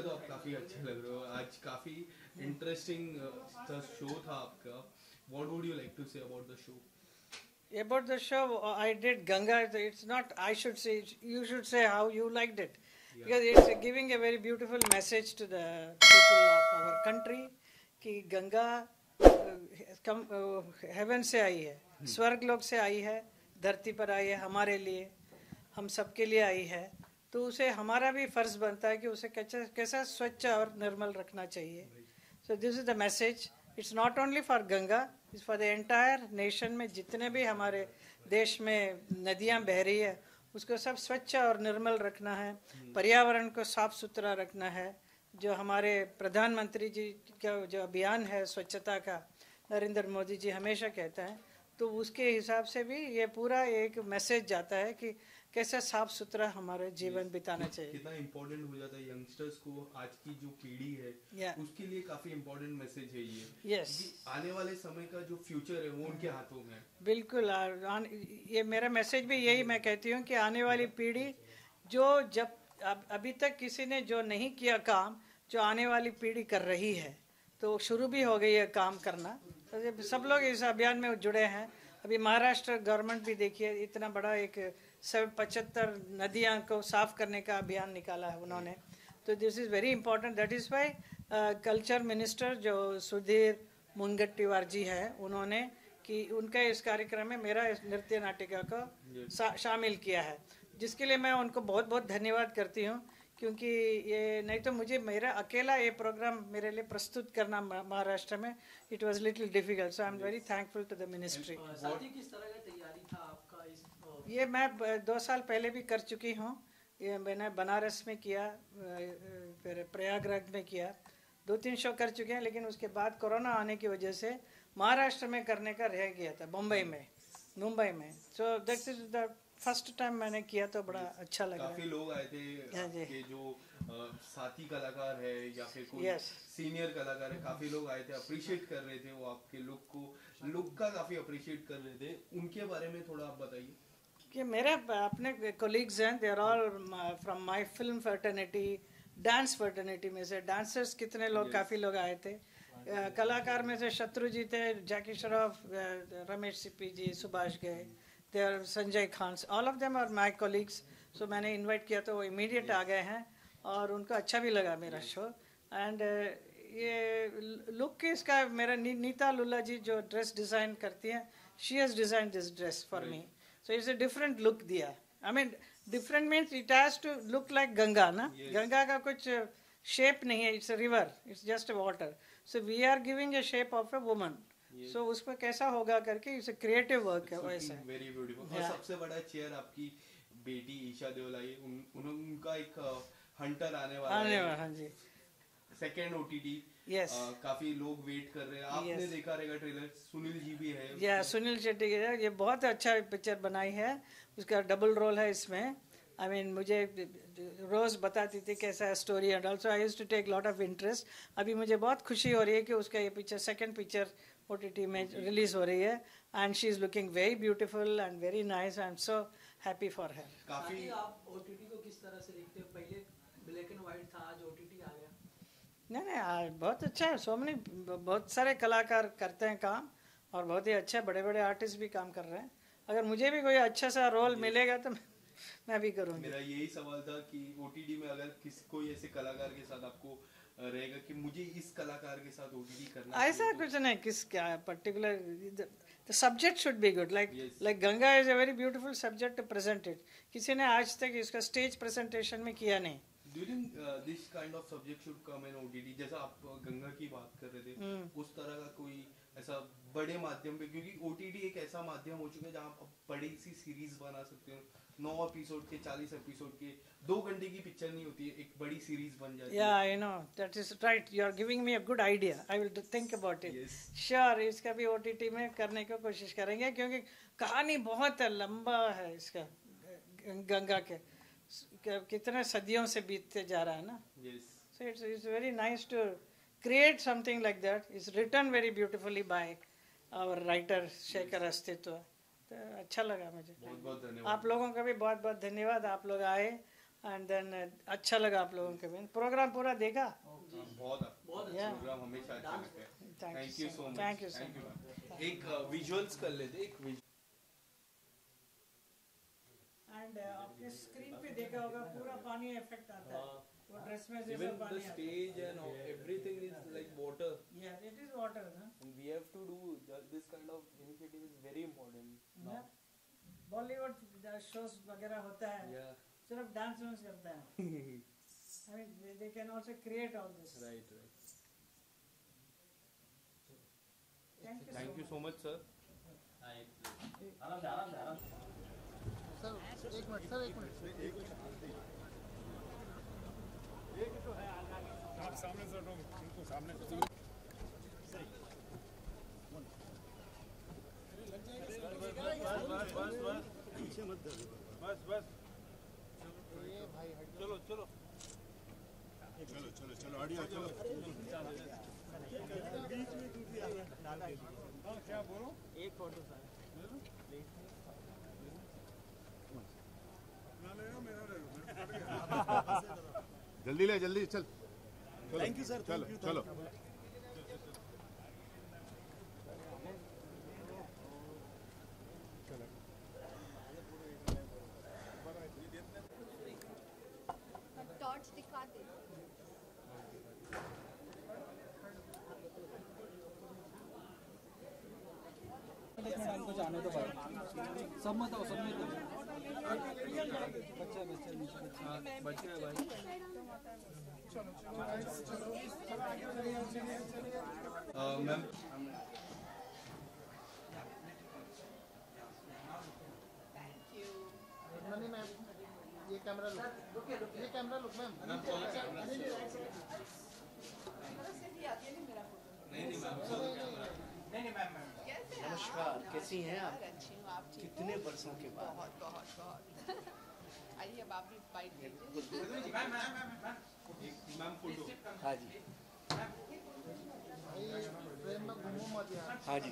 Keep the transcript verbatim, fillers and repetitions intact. पहले तो आप काफ़ी अच्छे लग रहे हो आज, काफ़ी इंटरेस्टिंग सा शो था आपका. What would you like to say about the show? About the show, I did Ganga. It's not, I should say, you should say how you liked it. Yeah. Because it's giving a very beautiful message to the people of our country. कि गंगा कम haven से आई है, स्वर्ग लोक से आई है, धरती पर आई है हमारे लिए, हम सबके लिए आई है. तो उसे हमारा भी फर्ज बनता है कि उसे कैसा कैसा स्वच्छ और निर्मल रखना चाहिए. So this is the message. It's not only for Ganga, it's for the entire nation में जितने भी हमारे देश में नदियाँ बह रही है उसको सब स्वच्छ और निर्मल रखना है, पर्यावरण को साफ सुथरा रखना है. जो हमारे प्रधानमंत्री जी का जो अभियान है स्वच्छता का, नरेंद्र मोदी जी हमेशा कहते हैं, तो उसके हिसाब से भी ये पूरा एक मैसेज जाता है कि कैसे साफ सुथरा हमारे जीवन बिताना चाहिए. कितना इम्पोर्टेंट हो जाता है यंगस्टर्स को, आज की जो पीढ़ी है yeah. उसके लिए काफी इम्पोर्टेंट मैसेज है ये. yes. आने वाले समय का जो फ्यूचर है वो उनके हाथों में. बिल्कुल, ये मेरा मैसेज भी यही मैं कहती हूँ कि आने वाली पीढ़ी जो जब अब, अभी तक किसी ने जो नहीं किया काम, जो आने वाली पीढ़ी कर रही है, तो शुरू भी हो गई है काम करना. तो सब लोग इस अभियान में जुड़े हैं. अभी महाराष्ट्र गवर्नमेंट भी देखिए इतना बड़ा एक सब पचहत्तर नदियाँ को साफ करने का अभियान निकाला है उन्होंने. तो this is very important. That is why culture minister जो सुधीर मुंगट्टीवार जी हैं उन्होंने कि उनका इस कार्यक्रम में मेरा नृत्य नाटिका को शा, शामिल किया है, जिसके लिए मैं उनको बहुत बहुत धन्यवाद करती हूँ. क्योंकि ये नहीं तो मुझे मेरा अकेला ये प्रोग्राम मेरे लिए प्रस्तुत करना महाराष्ट्र में it was little difficult. So I am very thankful to the ministry. किस तरह का तैयारी था आपका इस uh... ये मैं दो साल पहले भी कर चुकी हूँ. ये मैंने बनारस में किया, फिर प्रयागराज में किया, दो तीन शो कर चुके हैं. लेकिन उसके बाद कोरोना आने की वजह से महाराष्ट्र में करने का रह गया था, मुंबई में मुंबई में so that is the first time मैंने किया. तो बड़ा अच्छा लगा. काफी लोग आए थे के जो आ, साथी कलाकार है या फिर कोई yes. सीनियर कलाकार है, काफी लोग आए थे, अप्रिशिएट कर रहे थे वो आपके लुक को, लुक का काफी अप्रिशिएट कर रहे थे. उनके बारे में थोड़ा आप बताइए. कि मेरे अपने कोलीग्स हैं, they are all from my film fraternity, dance fraternity में से डांसर्स कितने लोग yes. काफी लोग आए थे. uh, कलाकार में से शत्रुजीत है, जैकी Shroff, Ramesh Sippy ji, Subhash Ghai, they are Sanjay Khan, all of them are my colleagues. So मैंने इन्वाइट किया तो वो इमीडिएट yes. आ गए हैं और उनको अच्छा भी लगा मेरा yes. शो. एंड uh, ये लुक इसका मेरा नी, नीता लुला जी जो ड्रेस डिज़ाइन करती हैं, she has design this dress for me. So it's a different look दिया. I mean different means it has to look like Ganga ना yes. गंगा का कुछ शेप नहीं है, it's a river, it's just a water. So we are giving a shape of a woman. So so, उसमें कैसा होगा करके इसे क्रिएटिव वर्क है वैसे. Very beautiful. और सबसे बड़ा चेयर आपकी बेटी ईशा देओल आई, उन, उन, उनका एक हंटर आने वाला आने है. हाँ जी, सेकंड ओटीटी. यस, काफी लोग वेट कर रहे हैं. आपने yes. देखा रहेगा ट्रेलर, सुनील जी भी है. या yeah, सुनील शेट्टी ये बहुत अच्छा पिक्चर बनाई है, उसका डबल रोल है इसमें. आई I मीन mean, मुझे रोज़ बताती थी कैसा है story and also I used to take lot of interest. अभी मुझे बहुत खुशी हो रही है कि उसका ये picture second picture O T T में रिलीज हो रही है. And she is looking very beautiful and very nice. I am so happy for her. काफ़ी आप ओ टी टी को किस तरह से देखते हो? पहले ब्लैक एंड वाइट था, आज ओ टी टी आ गया. नहीं नहीं, बहुत अच्छा है. सो मैनी बहुत सारे कलाकार करते हैं काम और बहुत ही अच्छा, बड़े बड़े आर्टिस्ट भी काम कर रहे हैं. अगर मुझे भी कोई अच्छा सा रोल मिलेगा तो मैं भी करूँगी. मेरा यही सवाल था कि ओ टी टी में अगर किसको ऐसे कलाकार के साथ आपको रहेगा कि मुझे इस कलाकार के साथ ओ टी टी करना, ऐसा कुछ नहीं. किस क्या particular the subject should be good. Like like Ganga is a very beautiful subject to present it. किसी ने आज तक इसका स्टेज प्रेजेंटेशन में किया नहीं. During uh, this kind of subject should come in O T T. जैसा आप गंगा की बात कर रहे थे mm. उस तरह का कोई ऐसा बड़े माध्यम पे, क्योंकि O T T एक ऐसा माध्यम हो चुका है जहाँ आप बड़ी सी सीरीज बना सकते हो. नौ एपिसोड के, चालीस एपिसोड के, दो घंटे की पिक्चर नहीं होती है, एक बड़ी सीरीज बन जाती है. Yeah I know that is right. You are giving me a good idea. I will think about it. Sure, इसका भी O T T में करने की कोशिश करेंगे क्योंकि कहानी बहुत लंबा है इसका. गंगा के कितने सदियों से बीतते जा रहा है ना. So it's it's very nice to create something like that. It's written very beautifully by our writer Shekhar Astitva. तो अच्छा लगा मुझे. बहुत बहुत धन्यवाद आप लोगों का भी. बहुत बहुत धन्यवाद आप लोग आए एंड देन अच्छा लगा आप लोगों के बीच प्रोग्राम पूरा देखा। बहुत बहुत अच्छा प्रोग्राम, हमेशा अच्छा लगता है। Thank you so much, thank you so much. एक विजुअल्स कर लेते, एक एंड आपने स्क्रीन पे देखा होगा पूरा पानी इफेक्ट आता है वो ड्रेस में, जैसे पानी आता है। Stage and everything is like water. Yeah it is water ना, we have to do this kind of initiative is very important. Bollywood shows वगैरह होता है सिर्फ डांस वांस करता है। I mean they can also create all this. Right right, thank you so much sir. आराम आराम आराम सर, एक मिनट सर, एक मिनट एक मिनट ये तो है आप सामने से रहो, इनको सामने सही लग जाएगा। बस बस बस बस पीछे मत दो, बस बस चलो चलो चलो चलो चलो आड़िया चलो बीच में टूट गया। हां क्या बोलो, एक फोटो सर ना ले लो, मेरा ले लो, जल्दी ले जल्दी चल। Thank you sir, thank you, चलो जाने तो भाई सब मत आओ, सब मत आओ। बच्चे बच्चे बच्चे बच्चे भाई चलो चलो चलो आगे चलिए। Ma'am thank you. मनी मैम ये कैमरा लुक, ये कैमरा लुक मैम नहीं नहीं मैम नहीं नहीं मैम। नमस्कार, कैसी हैं आप? अच्छी हूँ, आप ठीक? कितने बरसों के बाद? बहुत बहुत बहुत। आइए अब आप भी बाइट लीजिए। मैम मैम मैम एक मैम फोटो। हाँ जी भाई, प्रेम में घूमो मत यार। हाँ जी